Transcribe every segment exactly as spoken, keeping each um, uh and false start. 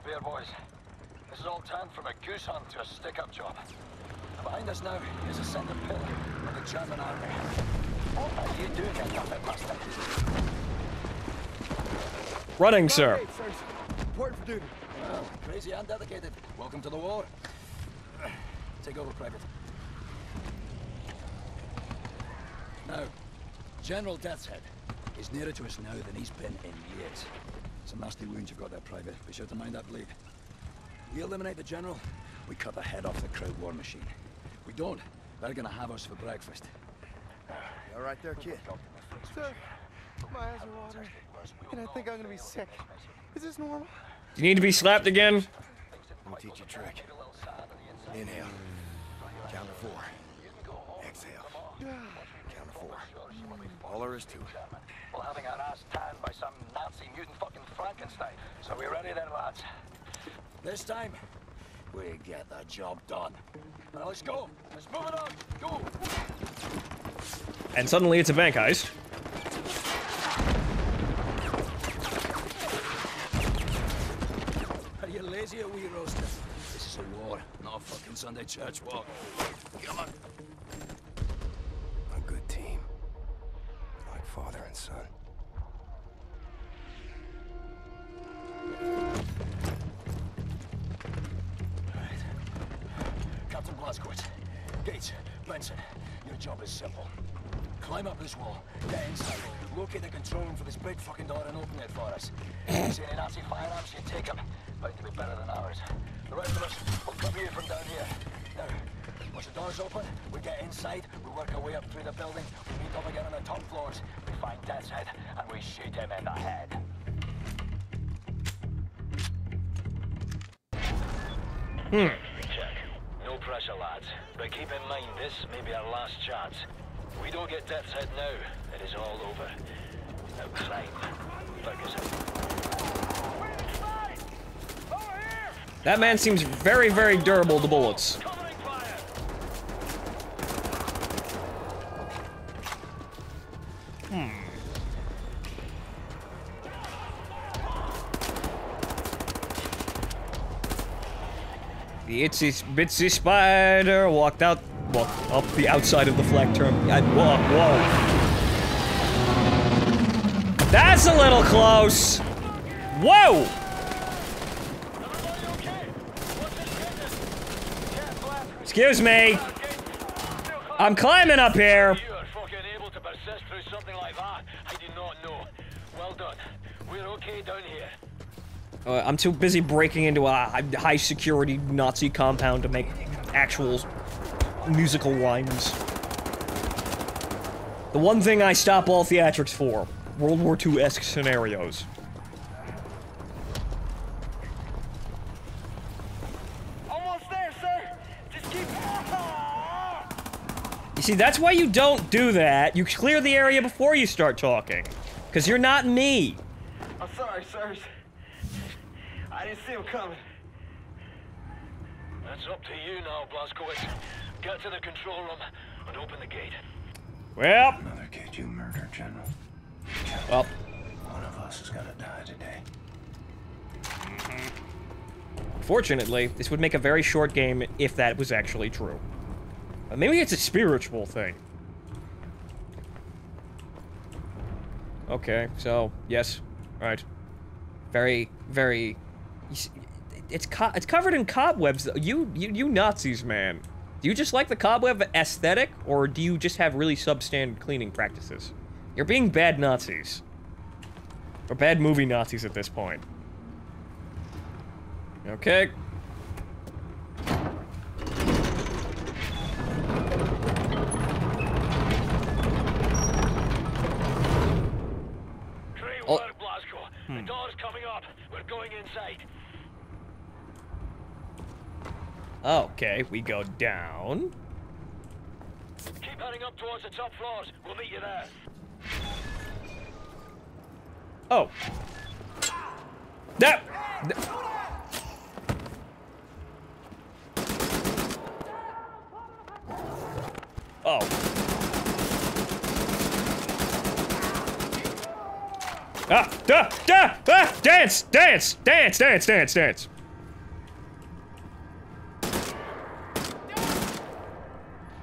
around, bear boys. This has all turned from a goose hunt to a stick-up job. And behind us now is a center pit of the German army. What are you doing at nothing, master? Running, sir. Right, sir. Important for duty. Well, crazy and dedicated. Welcome to the war. Take over, Private. Now, General Deathshead is nearer to us now than he's been in years. Some nasty wounds you've got there, Private. Be sure to mind that bleed. We eliminate the General, we cut the head off the crowd war machine. We don't, they're gonna have us for breakfast. You all right there, kid? Sir, my eyes are watering, and I think I'm gonna be sick. Is this normal? You need to be slapped again? I'll teach you a trick. Inhale. Count to four. Exhale. Count to four. All there is to it. We're having our ass tanned by some Nazi mutant fucking Frankenstein. So we ready then, lads? This time, we get the job done. Now let's go. Let's move it on. Go. And suddenly it's a bank heist. Are you lazy or wee roaster? This is a war, not a fucking Sunday church walk. Come on. A good team. Like father and son. Captain Blazkowicz, Gates, Benson, your job is simple. Climb up this wall, get inside, locate the control room for this big fucking door and open it for us. If you see any Nazi firearms, you take them. Bound to be better than ours. The rest of us will cover you from down here. Now, once the door's open, we get inside, we work our way up through the building, we meet up again on the top floors, we find Death's Head, and we shoot him in the head. Hmm. Pressure, lads, but keep in mind this may be our last chance. If we don't get Death's Head now, it is all over. Now climb. Focus. Over here. That man seems very, very durable to bullets. Hmm. The itsy bitsy spider walked out, walked up the outside of the flak term. I, whoa, whoa. That's a little close. Whoa! Excuse me. I'm climbing up here. You are fucking able to persist through something like that. I do not know. Well done. We're okay down here. Uh, I'm too busy breaking into a high-security Nazi compound to make actual musical rhymes. The one thing I stop all theatrics for. World War two-esque scenarios. Almost there, sir! Just keep... You see, that's why you don't do that. You clear the area before you start talking. Because you're not me. I'm sorry, sirs. I didn't see him coming. That's up to you now, Blazkowicz. Get to the control room and open the gate. Well. Another kid you murdered, General. Well. One of us is gonna die today. Mm-hmm. Fortunately, this would make a very short game if that was actually true. But maybe it's a spiritual thing. Okay, so, yes. Alright. Very, very... It's co it's covered in cobwebs. You, you you Nazis, man. Do you just like the cobweb aesthetic, or do you just have really substandard cleaning practices? You're being bad Nazis, or bad movie Nazis at this point. Okay. Great work, Blazko. Hmm. The door's coming up. We're going inside. Okay, we go down. Keep heading up towards the top floors. We'll meet you there. Oh. That. Oh. Ah, da, da, ah, dance, dance, dance, dance, dance, dance.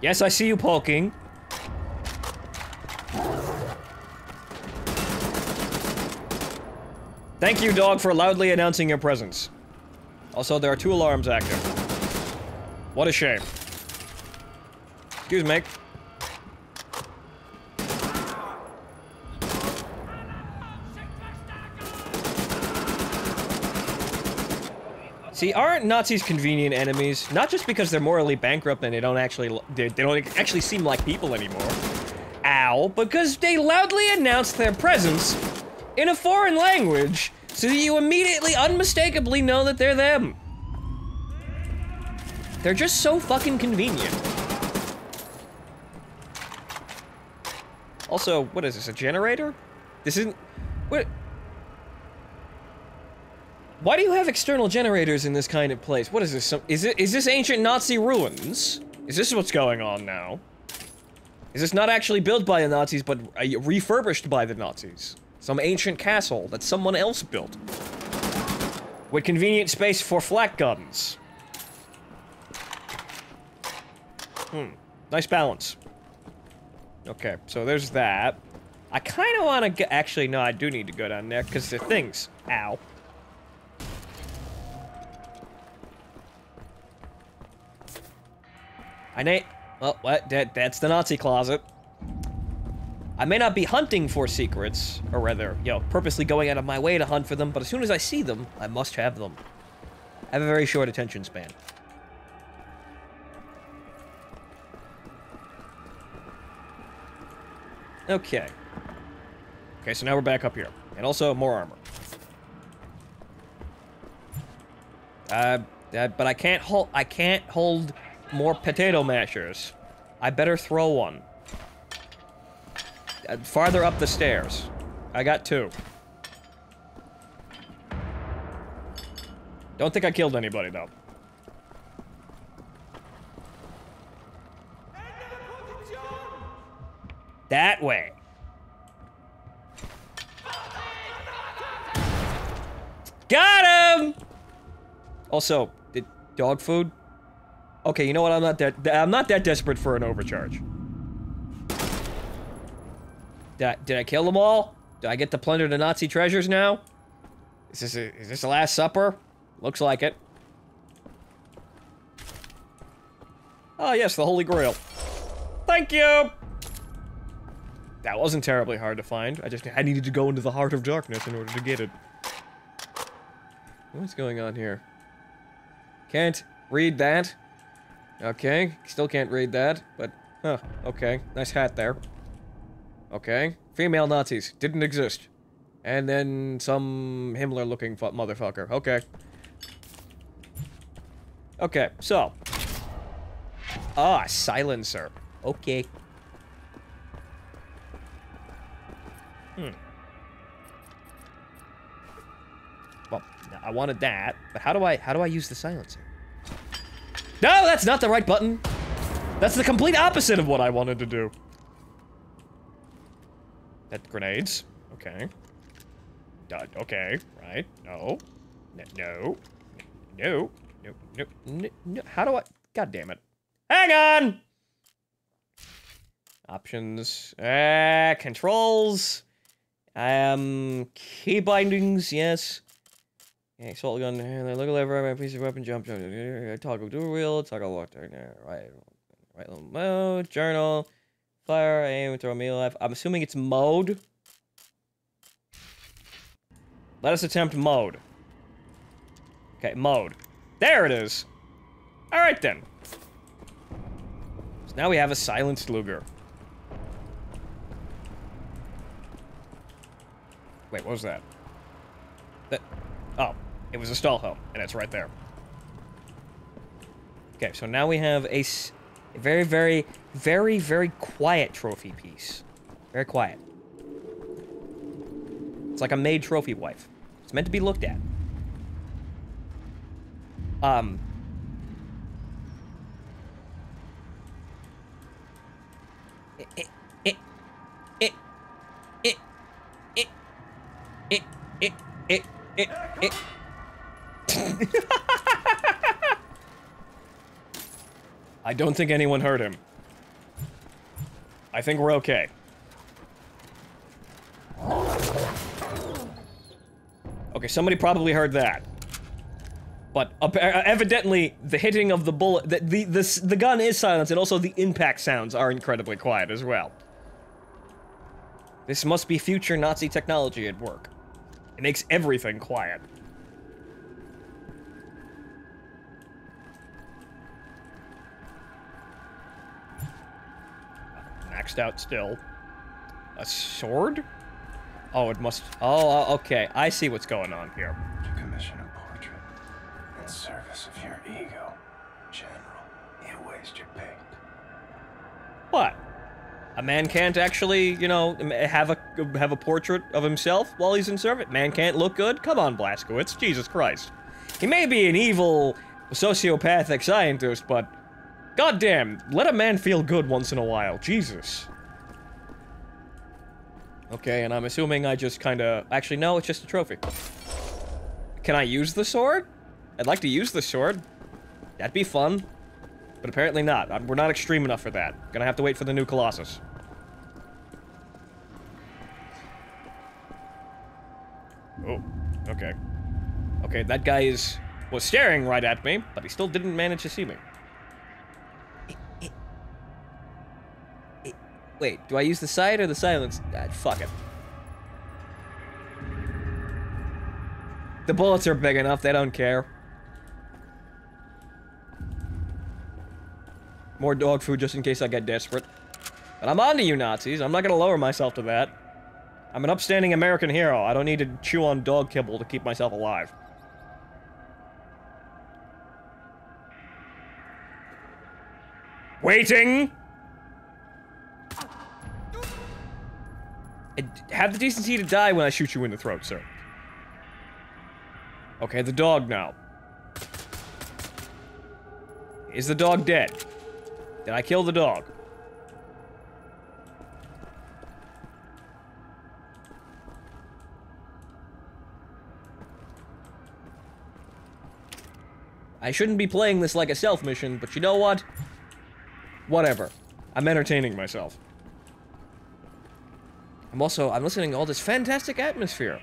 Yes, I see you poking. Thank you, dog, for loudly announcing your presence. Also, there are two alarms active. What a shame. Excuse me. See, aren't Nazis convenient enemies? Not just because they're morally bankrupt and they don't actually they, they don't actually seem like people anymore. Ow, because they loudly announced their presence in a foreign language so that you immediately, unmistakably know that they're them. They're just so fucking convenient. Also, what is this, a generator? This isn't... What... Why do you have external generators in this kind of place? What is this? Some, is it? Is this ancient Nazi ruins? Is this what's going on now? Is this not actually built by the Nazis, but uh, refurbished by the Nazis? Some ancient castle that someone else built. With convenient space for flak guns. Hmm. Nice balance. Okay, so there's that. I kind of want to get- actually, no, I do need to go down there, because there are things. Ow. I may- well, what? That, that's the Nazi closet. I may not be hunting for secrets, or rather, you know, purposely going out of my way to hunt for them, but as soon as I see them, I must have them. I have a very short attention span. Okay. Okay, so now we're back up here. And also, more armor. Uh, uh but I can't hold- I can't hold- more potato mashers. I better throw one. Uh, farther up the stairs. I got two. Don't think I killed anybody, though. That way. Got him! Also, did dog food? Okay, you know what? I'm not that. I'm not that desperate for an overcharge. Did I, did I kill them all? Do I get to plunder the Nazi treasures now? Is this a, is this the Last Supper? Looks like it. Oh yes, the Holy Grail. Thank you. That wasn't terribly hard to find. I just I needed to go into the heart of darkness in order to get it. What's going on here? Can't read that. Okay, still can't read that, but, huh, okay, nice hat there. Okay, female Nazis, didn't exist. And then some Himmler-looking motherfucker, okay. Okay, so. Ah, silencer, okay. Hmm. Well, I wanted that, but how do I, how do I use the silencer? No, that's not the right button. That's the complete opposite of what I wanted to do. That grenades. Okay. Uh, okay. Right. No. No. No. No. No. No. No. How do I? God damn it! Hang on. Options. Uh, controls. Um. Key bindings. Yes. Okay, assault gun, look over my piece of weapon, jump, jump, toggle dual wheel, toggle walk, right, right little mode, journal, fire, aim, throw melee life. I'm assuming it's mode. Let us attempt mode. Okay, mode. There it is. All right then. So now we have a silenced Luger. Wait, what was that? That. Oh. It was a stahlhelm, and it's right there. Okay, so now we have a, s a very, very, very, very quiet trophy piece. Very quiet. It's like a maid trophy wife. It's meant to be looked at. Um. It, it, it, it, it, don't think anyone hurt him. I think we're okay. Okay, somebody probably heard that. But uh, evidently, the hitting of the bullet, the, the, the, the gun is silenced, and also the impact sounds are incredibly quiet as well. This must be future Nazi technology at work. It makes everything quiet. Maxed out still. A sword? Oh, it must... Oh, okay. I see what's going on here. To commission a portrait in service of your ego, General, you waste your paint. What? A man can't actually, you know, have a have a portrait of himself while he's in service? Man can't look good? Come on, Blazkowicz. Jesus Christ. He may be an evil, sociopathic scientist, but... goddamn, let a man feel good once in a while. Jesus. Okay, and I'm assuming I just kind of... Actually, no, it's just a trophy. Can I use the sword? I'd like to use the sword. That'd be fun. But apparently not. I'm, we're not extreme enough for that. Gonna have to wait for the new Colossus. Oh, okay. Okay, that guy is... was staring right at me, but he still didn't manage to see me. Wait, do I use the sight or the silence? Ah, fuck it. The bullets are big enough, they don't care. More dog food just in case I get desperate. But I'm on to you Nazis, I'm not gonna lower myself to that. I'm an upstanding American hero, I don't need to chew on dog kibble to keep myself alive. Waiting! Have the decency to die when I shoot you in the throat, sir. Okay, the dog now. Is the dog dead? Did I kill the dog? I shouldn't be playing this like a stealth mission, but you know what? Whatever. I'm entertaining myself. I'm also, I'm listening to all this fantastic atmosphere.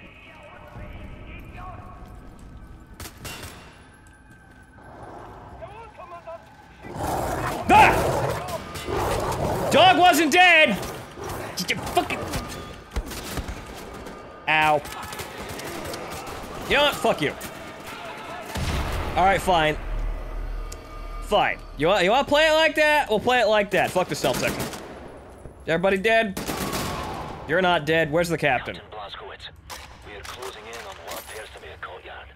Ah! Dog wasn't dead! Just a fucking... Ow. You know what? Fuck you. Alright, fine. Fine. You want, you want to play it like that? We'll play it like that. Fuck the stealth section. Is everybody dead? You're not dead. Where's the captain? Captain Blazkowicz, we are closing in on what appears to be a courtyard.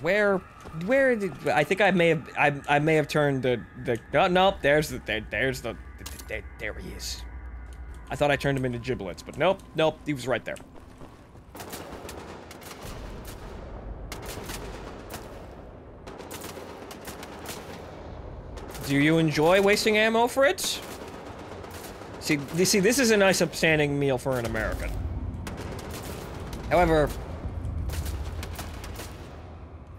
Where, where did I think I may have? I I may have turned the the. No, nope. There's the there, there's the, the, the there, there he is. I thought I turned him into giblets, but nope, nope. He was right there. Do you enjoy wasting ammo for it? See, you see, this is a nice upstanding meal for an American. However,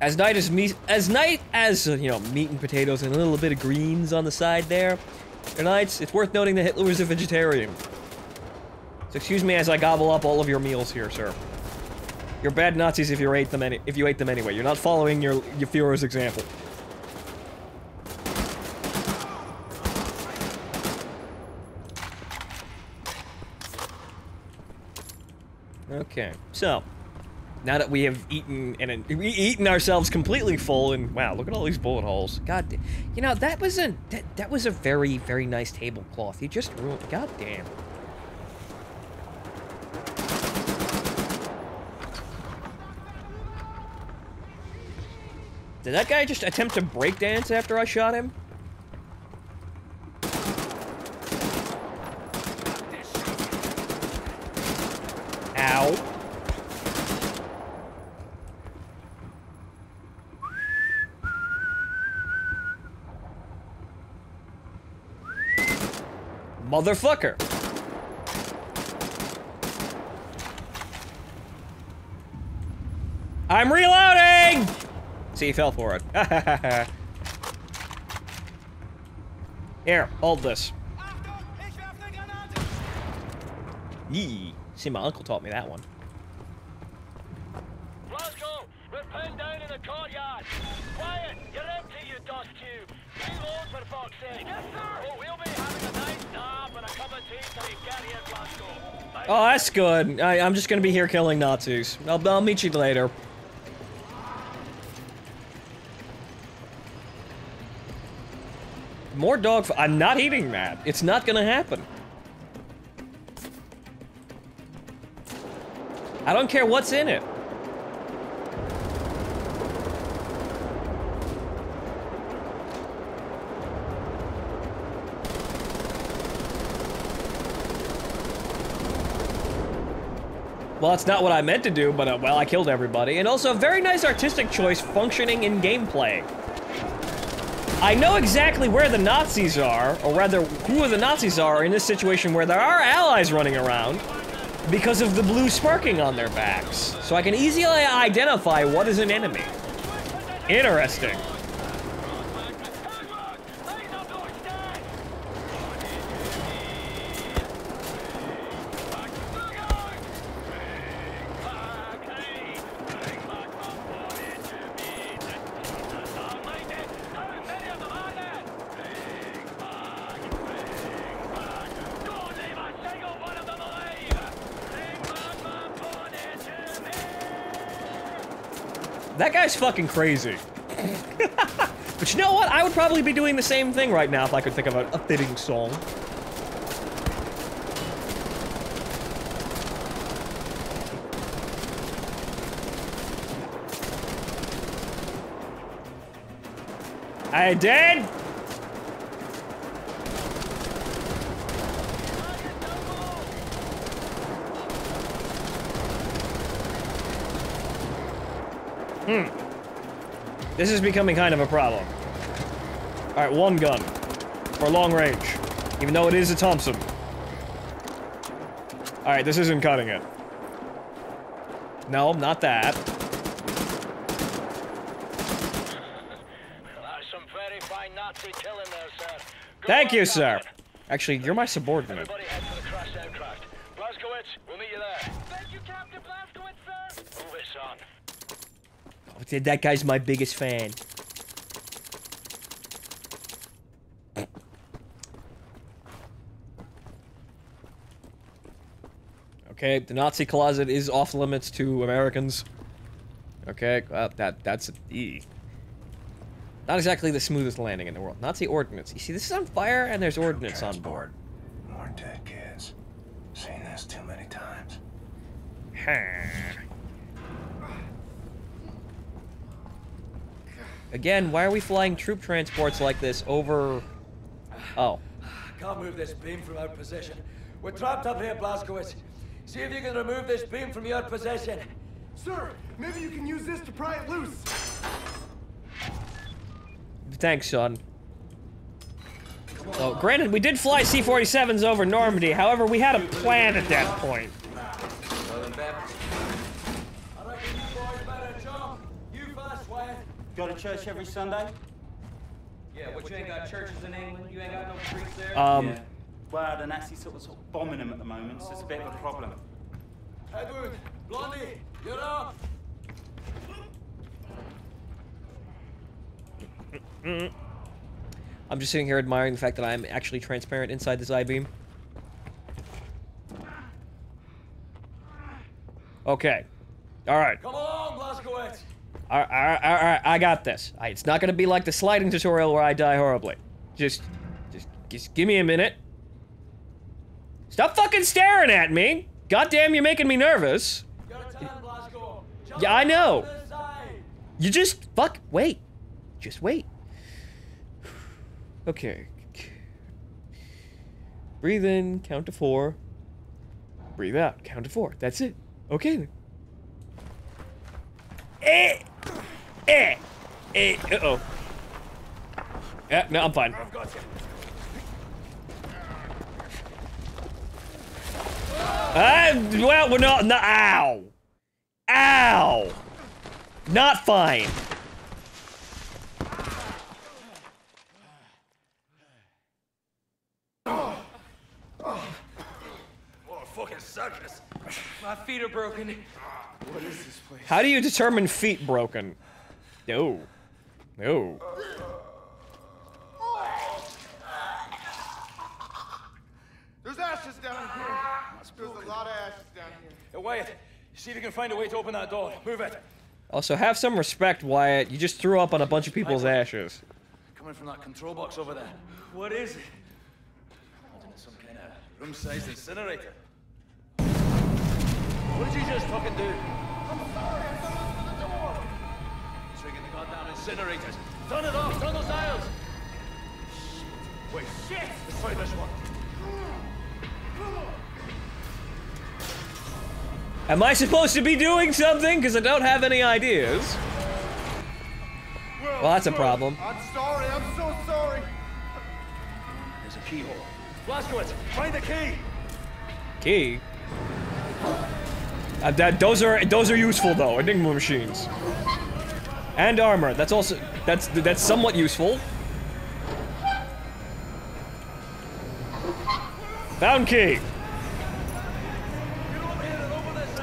as night as meat, as night as, you know, meat and potatoes and a little bit of greens on the side there, nights, it's worth noting that Hitler was a vegetarian. So excuse me as I gobble up all of your meals here, sir. You're bad Nazis if you ate them any, if you ate them anyway. You're not following your your Führer's example. Okay, so now that we have eaten and, and we eaten ourselves completely full, and wow, look at all these bullet holes. God, damn. You know that was a that, that was a very very nice tablecloth. You just ruined. God damn. Did that guy just attempt to breakdance after I shot him? Motherfucker. I'm reloading! See, he fell for it. Here, hold this. Yee. See, my uncle taught me that one. Roscoe, we're pinned down in the courtyard. Quiet, you're empty, you dust cube. Reload, for fuck's sake. Yes, sir. Oh, we'll be having a nice nap and a cup of tea till you get here, Roscoe. Oh, that's good. I, I'm just gonna be here killing Nazis. I'll, I'll meet you later. More dog. I'm not eating that. It's not gonna happen. I don't care what's in it. Well, that's not what I meant to do, but uh, well, I killed everybody. And also, a very nice artistic choice functioning in gameplay. I know exactly where the Nazis are, or rather, who the Nazis are in this situation where there are allies running around, because of the blue sparking on their backs. So I can easily identify what is an enemy. Interesting. That guy's fucking crazy. But you know what? I would probably be doing the same thing right now if I could think of a fitting song. I did. Hmm. This is becoming kind of a problem. Alright, one gun. For long range. Even though it is a Thompson. Alright, this isn't cutting it. No, not that. That's some very fine Nazi killing there, sir. Thank you, sir. Actually, you're my subordinate. Everybody head for the crashed aircraft. Blazkowicz, we'll meet you there. Thank you, Captain Blazkowicz, sir. Move it, son. That guy's my biggest fan. Okay, the Nazi closet is off limits to Americans. Okay, well, that that's a E. Not exactly the smoothest landing in the world. Nazi ordnance. You see, this is on fire, and there's ordnance on board. More dead kids. Seen this too many times. Again, why are we flying troop transports like this over... Oh. Can't move this beam from our position. We're trapped up here, Blazkowicz. See if you can remove this beam from your possession. Sir, maybe you can use this to pry it loose. Thanks, son. Oh, granted, we did fly C forty-sevens over Normandy. However, we had a plan at that point. Go to church every Sunday? Yeah, but you ain't got churches in England, you ain't got no priests there? Um, yeah. Well, the Nazis sort of, sort of bombing them at the moment, so it's a bit of a problem. Edward, Blondie, you're up! I'm just sitting here admiring the fact that I'm actually transparent inside this I-beam. Okay. Alright. Come along, Blazkowicz! Alright, alright, alright, I got this. Right, it's not gonna be like the sliding tutorial where I die horribly. Just, just, just give me a minute. Stop fucking staring at me! Goddamn, you're making me nervous. Yeah, I know. You just, fuck, wait. Just wait. Okay. Breathe in, count to four. Breathe out, count to four. That's it. Okay then. Eh! Eh! Eh! Uh-oh. Yeah, no, I'm fine. Uh, well, we're not- no, ow! Ow! Not fine. conscious. My feet are broken. What is this place? How do you determine feet broken? No. No. There's ashes down here. There's a lot of ashes down here. Hey, Wyatt, see if you can find a way to open that door. Move it. Also, have some respect, Wyatt. You just threw up on a bunch of people's ashes. Coming from that control box over there. What is it? I don't know, some kind of room-sized incinerator. What did you just fucking do? I'm sorry, I fell off to the door. Trigging the goddamn incinerators. Turn it off, turn those dials. Shit. Wait, shit. Let's try this one. Am I supposed to be doing something? Because I don't have any ideas. Well, well that's a problem. I'm sorry, I'm so sorry. There's a keyhole. Blazkowicz, find the key. Key? Uh, that, those are those are useful though, Enigma machines. And armor. That's also that's that's somewhat useful. Found key.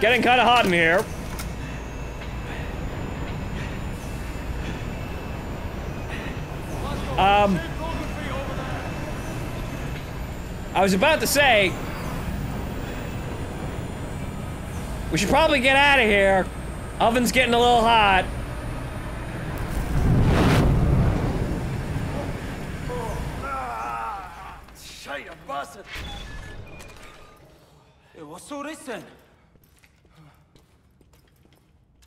Getting kind of hot in here. Um, I was about to say we should probably get out of here. Oven's getting a little hot. Shit, I busted. Hey, what's all this then?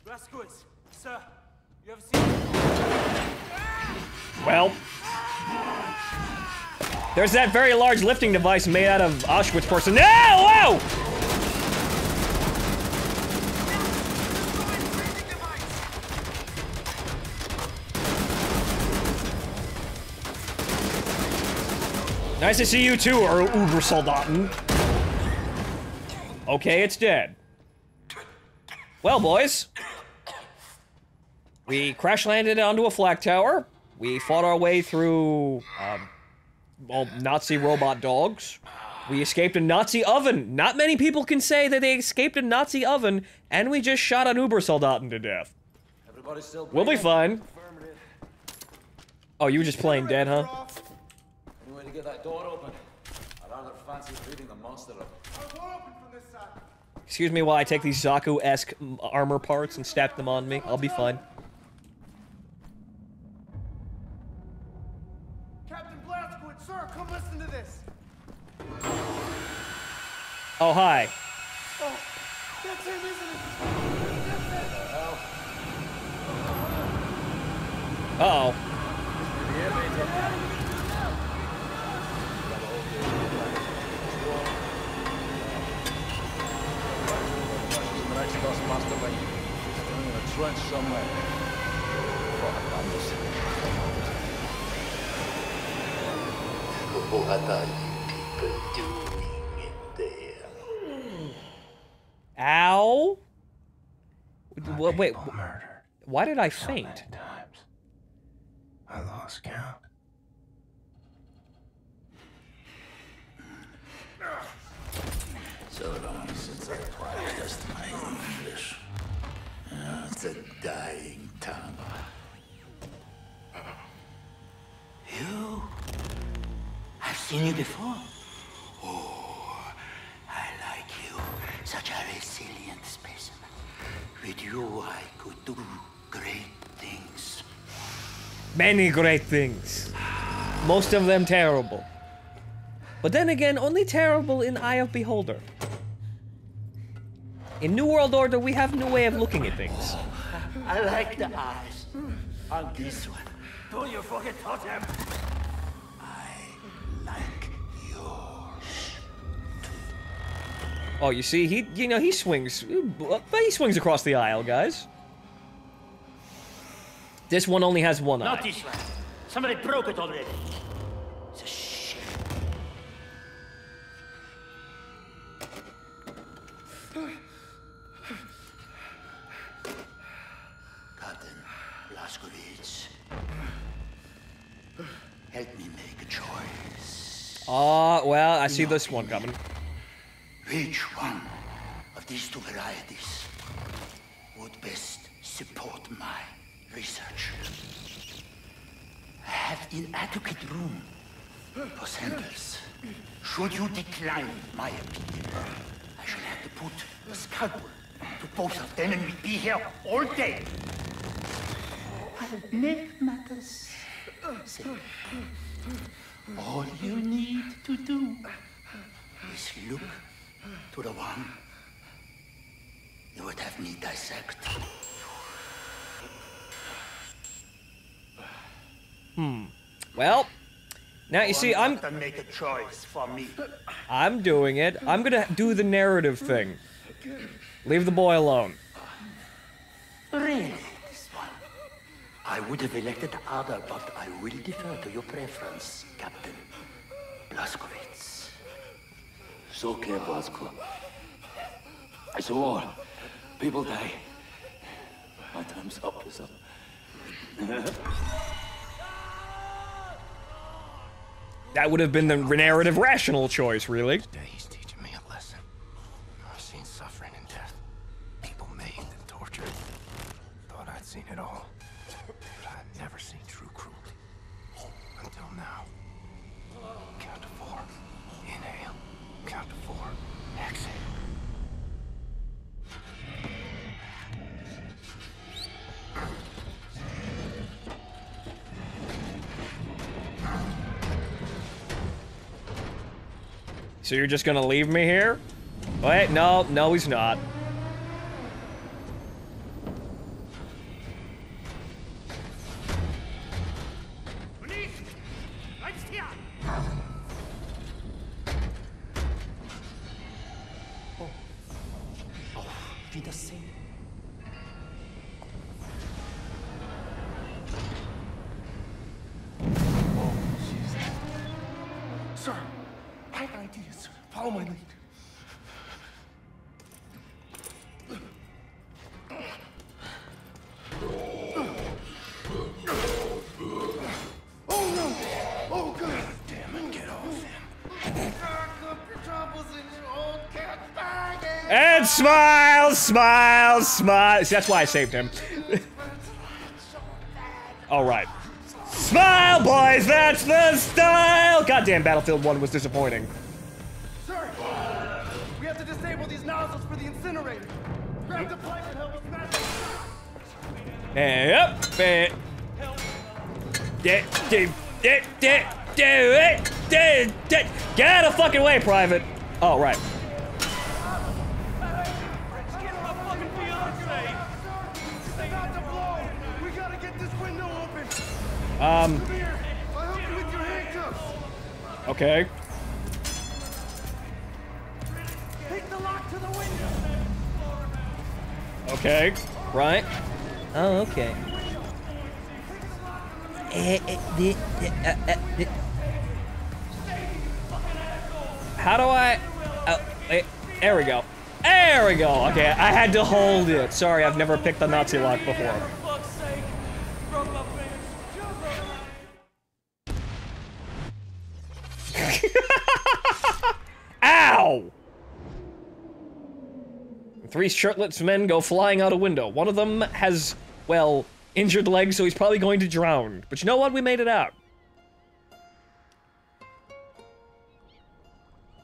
Blazkowicz, sir, you ever seen? Well, there's that very large lifting device made out of Auschwitz porcelain. No! Whoa! Nice to see you too, or Ubersoldaten. Okay, it's dead. Well, boys. We crash-landed onto a flak tower. We fought our way through, um, well, Nazi robot dogs. We escaped a Nazi oven. Not many people can say that they escaped a Nazi oven, and we just shot an Ubersoldaten to death. Still we'll be fine. Oh, you were just playing dead, huh? Any way to get that door open? I rather fancy reading the monster up. Excuse me while I take these Zaku-esque armor parts and stack them on me. I'll be fine. Oh, hi. Oh, that's him, isn't it? Uh-oh. Ow! Wait, wait, why did I faint? So times. I lost count. So long since I practiced my English. Oh, it's a dying tongue. You? I've seen you before. Oh, I like you. Such a resilient specimen. With you, I could do great things. Many great things. Most of them terrible. But then again, only terrible in Eye of Beholder. In New World Order, we have no way of looking at things. Oh, I like the eyes. On this one. Don't you fucking touch him. I like yours too. Oh, you see, he, you know, he swings, he swings across the aisle, guys. This one only has one Not eye. Not this one. Somebody broke it already. It's a shit. Captain Blazkowicz. Help me make a choice. Ah, uh, well, I see this one coming. Which one parties to varieties would best support my research. I have inadequate room for samples. Should you decline my opinion, I shall have to put a scalpel to both of them and we'd be here all day. I'll make matters simple. All you need to do is look to the one you would have me dissect. Hmm. Well, now you see, I'm gonna make a choice for me. I'm doing it. I'm gonna do the narrative thing. Leave the boy alone. Really, this one. I would have elected the other, but I will defer to your preference, Captain Blazkowicz. So care, Blazko. I saw all. People die. My time's up, is up. That would have been the narrative rational choice, really. Today he's teaching me a lesson. I've seen suffering and death. People made and tortured. Thought I'd seen it all. But I've never seen true cruelty. Until now. Count to four. Inhale. Count to four. Exhale. So you're just gonna leave me here? Wait, no, no he's not. Smile, smile, smile. See, that's why I saved him. All right. Smile, boys, that's the style! Goddamn, Battlefield one was disappointing. Sir, we have to disable these nozzles for the incinerator. Grab the pipe and help us smash it. Yep. Get out of fucking way, Private. All right. Um. Okay. Take the lock to the window. Okay. Right. Oh, okay. How do I? Oh, there we go. There we go. Okay, I had to hold it. Sorry, I've never picked the Nazi lock before. Ow! Three shirtless men go flying out a window. One of them has, well, injured legs, so he's probably going to drown. But you know what? We made it out.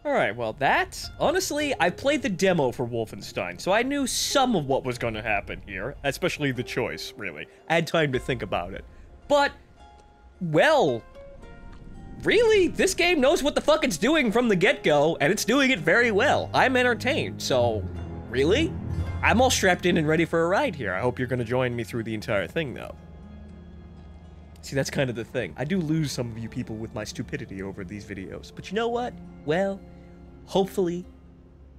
Alright, well that, honestly, I played the demo for Wolfenstein, so I knew some of what was going to happen here. Especially the choice, really. I had time to think about it. But, well... really? This game knows what the fuck it's doing from the get-go, and it's doing it very well. I'm entertained, so... really? I'm all strapped in and ready for a ride here. I hope you're gonna join me through the entire thing, though. See, that's kind of the thing. I do lose some of you people with my stupidity over these videos, but you know what? Well, hopefully,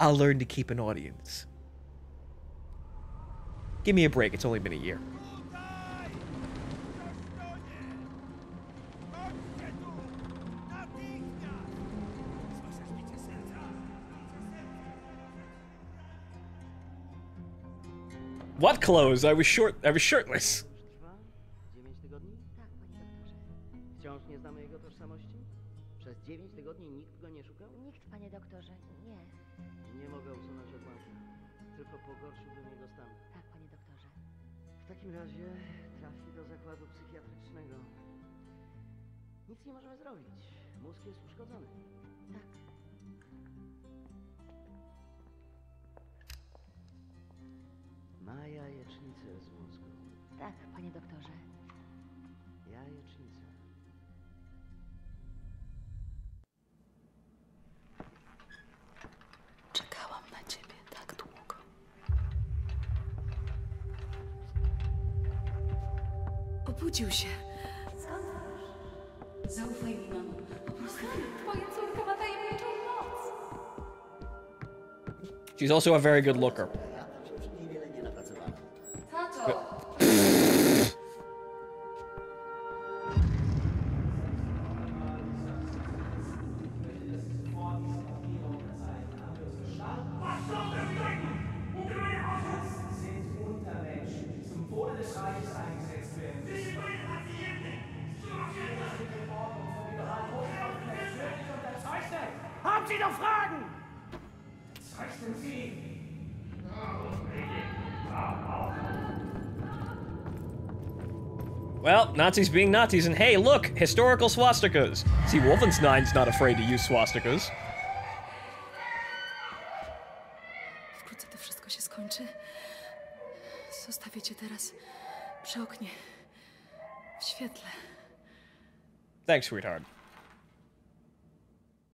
I'll learn to keep an audience. Give me a break, it's only been a year. What clothes? I was short. I was shirtless. tylko pogorszyłbym jego stan. Tak, panie doktorze. W takim razie trafi do zakładu psychiatrycznego. Nic nie możemy zrobić. Mózg jest uszkodzony. Tak. Ma jajecznicę z mózgu. Tak, panie doktorze. Jajecznicę. Budził się. Zaufaj mi, mamo. Po prostu. Twoja córka ma tajemniczą moc. She's also a very good looker. Well, Nazis being Nazis, and hey, look, historical swastikas. See, Wolfenstein's not afraid to use swastikas. Wkrótce to wszystko się skończy. Zostawię cię teraz przy oknie, w świetle. Thanks, sweetheart.